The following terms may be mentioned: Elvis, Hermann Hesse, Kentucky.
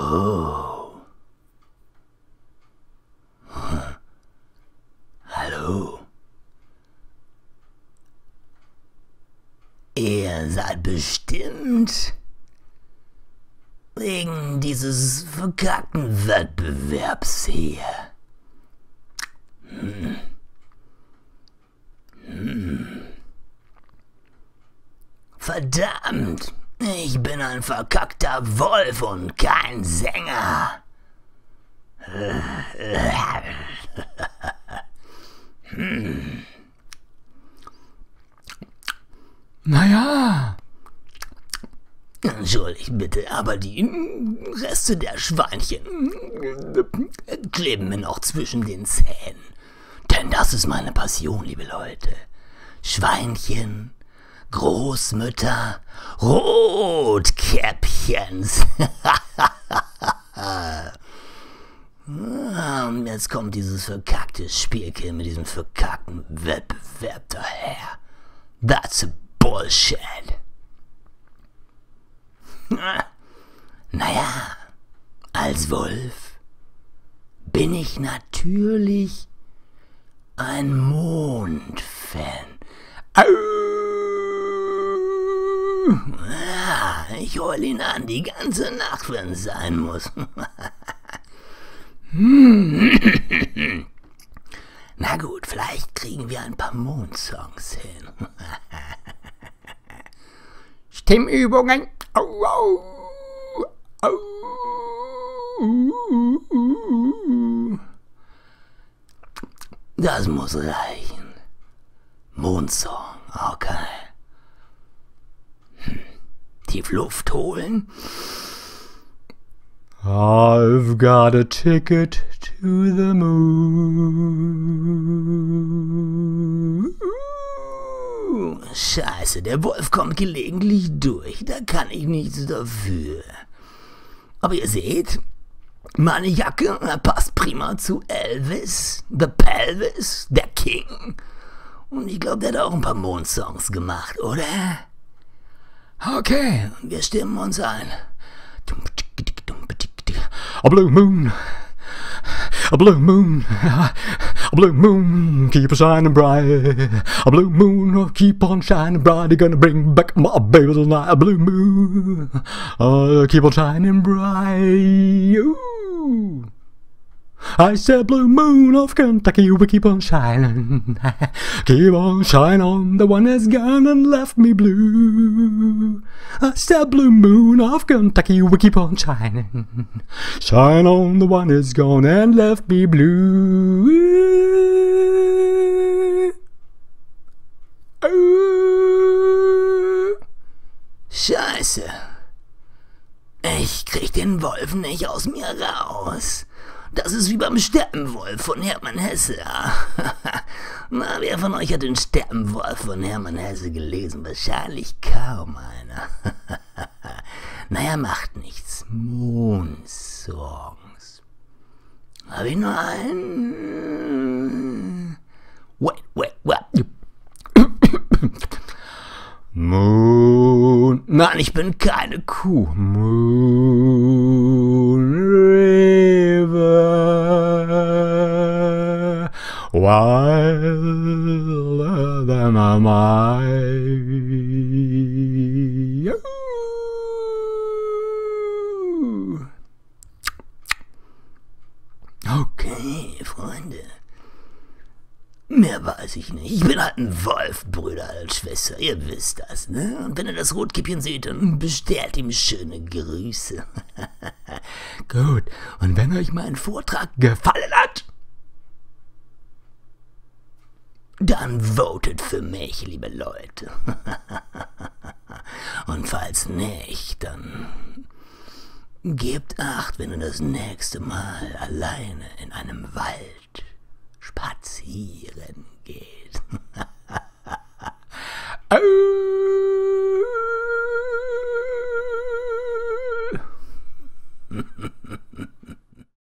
Oh. Hm. Hallo. Ihr seid bestimmt wegen dieses verkackten Wettbewerbs hier. Hm. Hm. Verdammt! Ich bin ein verkackter Wolf und kein Sänger. Hm. Naja. Entschuldigt bitte, aber die Reste der Schweinchen kleben mir noch zwischen den Zähnen. Denn das ist meine Passion, liebe Leute. Schweinchen, Großmütter, Rotkäppchens. Und jetzt kommt dieses verkackte Spielchen mit diesem verkackten Wettbewerb daher. That's Bullshit. Naja, als Wolf bin ich natürlich ein Mondfan. Ja, ich heul ihn an die ganze Nacht, wenn es sein muss. Na gut, vielleicht kriegen wir ein paar Mondsongs hin. Stimmübungen. Au, au, au. Das muss reichen. Mondsong, okay. Tief Luft holen. I've got a ticket to the moon. Scheiße, der Wolf kommt gelegentlich durch. Da kann ich nichts dafür. Aber ihr seht, meine Jacke passt prima zu Elvis, The Pelvis, der King. Und ich glaube, der hat auch ein paar Mondsongs gemacht, oder? Okay, wir stimmen uns ein. A blue moon, a blue moon, a blue moon, keep on shining bright. A blue moon, keep on shining bright. You're gonna bring back my baby tonight. A blue moon, keep on shining bright. Ooh. I said, blue moon of Kentucky, we keep on shining. Keep on shining on the one that's gone and left me blue. I said, blue moon of Kentucky, we keep on shining. Shine on the one that's gone and left me blue. Scheiße. Ich krieg den Wolf nicht aus mir raus. Das ist wie beim Steppenwolf von Hermann Hesse. Na, wer von euch hat den Steppenwolf von Hermann Hesse gelesen? Wahrscheinlich kaum einer. Naja, macht nichts. Mondsongs. Hab ich nur einen? Wait. Moon. Nein, ich bin keine Kuh. Moon River, wilder than a mile. Okay, Freunde. Mehr weiß ich nicht. Ich bin halt ein Wolf, Brüder und Schwester. Ihr wisst das, ne? Und wenn ihr das Rotkäppchen seht, dann bestellt ihm schöne Grüße. Gut. Und wenn euch mein Vortrag gefallen hat, dann votet für mich, liebe Leute. Und falls nicht, dann gebt Acht, wenn ihr das nächste Mal alleine in einem Wald spazieren geht.